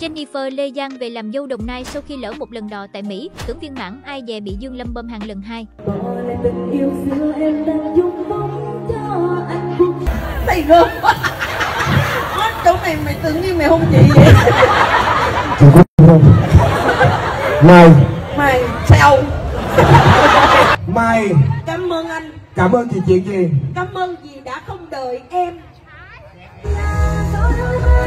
Jennifer Lê Giang về làm dâu Đồng Nai sau khi lỡ một lần đò tại Mỹ, tưởng viên mãn ai dè bị Dương lâm bơm hàng lần hai. Mày gớm quá. Chỗ này mày tưởng như mày hôn chị vậy. Chị có không? Mày sao? Mày. Cảm ơn anh. Cảm ơn chị chuyện gì? Cảm ơn vì đã không đợi em.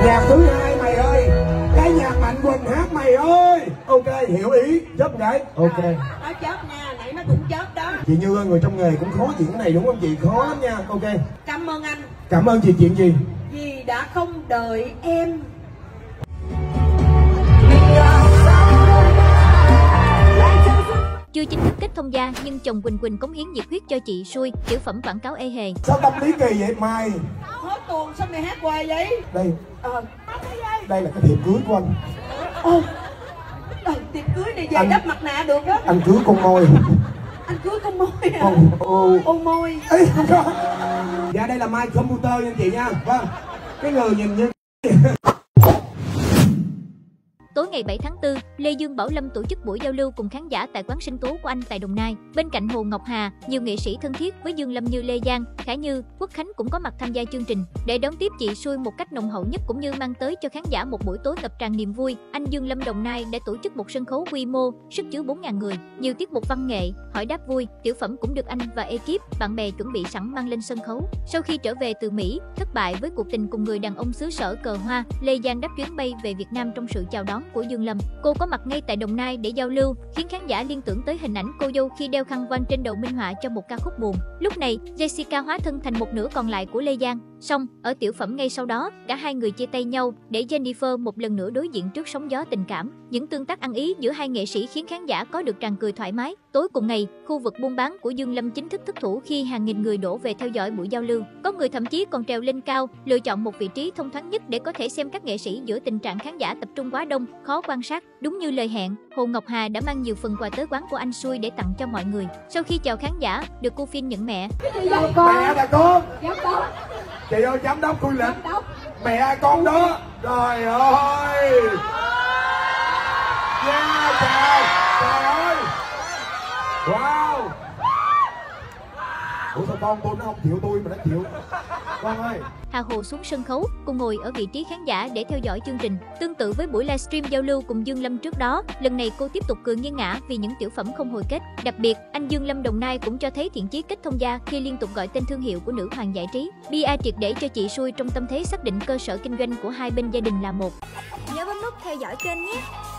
Nhạc thứ hai mày ơi, cái nhạc Mạnh Quỳnh hát mày ơi. Ok, hiểu ý, chớp gái. Ok. Nó chớp nha, nãy nó cũng chớp đó. Chị Như ơi, người trong nghề cũng khó diễn cái này đúng không chị? Khó lắm nha. Ok. Cảm ơn anh. Cảm ơn chị chuyện gì? Vì đã không đợi em. Chưa chính thức kết thông gia nhưng chồng Quỳnh Quỳnh cống hiến nhiệt huyết cho chị xuôi tiểu phẩm quảng cáo ê hề. Sao tâm lý kỳ vậy mày? Hết tuồng sao mày hát hoài vậy? Đây. Đây là cái thiệp cưới của anh. Thiệp cưới này về anh, đắp mặt nạ được đó. Anh cưới con môi. Anh cưới con môi à? Ô môi. Ê, không có. Dạ đây là My Computer nha chị nha. Vâng. Cái người nhìn như Tối ngày 7 tháng 4, Lê Dương Bảo Lâm tổ chức buổi giao lưu cùng khán giả tại quán sinh tố của anh tại Đồng Nai. Bên cạnh Hồ Ngọc Hà, nhiều nghệ sĩ thân thiết với Dương Lâm như Lê Giang, Khả Như, Quốc Khánh cũng có mặt tham gia chương trình. Để đón tiếp chị xuôi một cách nồng hậu nhất cũng như mang tới cho khán giả một buổi tối ngập tràn niềm vui, anh Dương Lâm Đồng Nai đã tổ chức một sân khấu quy mô sức chứa 4.000 người. Nhiều tiết mục văn nghệ, hỏi đáp vui, tiểu phẩm cũng được anh và ekip, bạn bè chuẩn bị sẵn mang lên sân khấu. Sau khi trở về từ Mỹ, thất bại với cuộc tình cùng người đàn ông xứ sở cờ hoa, Lê Giang đáp chuyến bay về Việt Nam trong sự chào đón của Dương Lâm. Cô có mặt ngay tại Đồng Nai để giao lưu, khiến khán giả liên tưởng tới hình ảnh cô dâu khi đeo khăn voan trên đầu minh họa cho một ca khúc buồn. Lúc này, Jessica hóa thân thành một nửa còn lại của Lê Giang. Song, ở tiểu phẩm ngay sau đó, cả hai người chia tay nhau để Jennifer một lần nữa đối diện trước sóng gió tình cảm. Những tương tác ăn ý giữa hai nghệ sĩ khiến khán giả có được tràng cười thoải mái. Tối cùng ngày, khu vực buôn bán của Dương Lâm chính thức thất thủ khi hàng nghìn người đổ về theo dõi buổi giao lưu. Có người thậm chí còn trèo lên cao, lựa chọn một vị trí thông thoáng nhất để có thể xem các nghệ sĩ giữa tình trạng khán giả tập trung quá đông, khó quan sát. Đúng như lời hẹn, Hồ Ngọc Hà đã mang nhiều phần quà tới quán của anh xuôi để tặng cho mọi người. Sau khi chào khán giả, được cô Phim nhận mẹ. Mẹ là con. Chị ơi, giám đốc khu lịch. Mẹ con đó. Trời ơi. Yeah, trời. Trời ơi. Wow. Ủa sao con tôi nó không chịu tôi mà nó chịu con ơi. Hà Hồ xuống sân khấu, cô ngồi ở vị trí khán giả để theo dõi chương trình. Tương tự với buổi livestream giao lưu cùng Dương Lâm trước đó, lần này cô tiếp tục cười nghiêng ngã vì những tiểu phẩm không hồi kết. Đặc biệt, anh Dương Lâm Đồng Nai cũng cho thấy thiện chí kết thông gia khi liên tục gọi tên thương hiệu của nữ hoàng giải trí. Bia triệt để cho chị xuôi trong tâm thế xác định cơ sở kinh doanh của hai bên gia đình là một. Nhớ bấm nút theo dõi kênh nhé.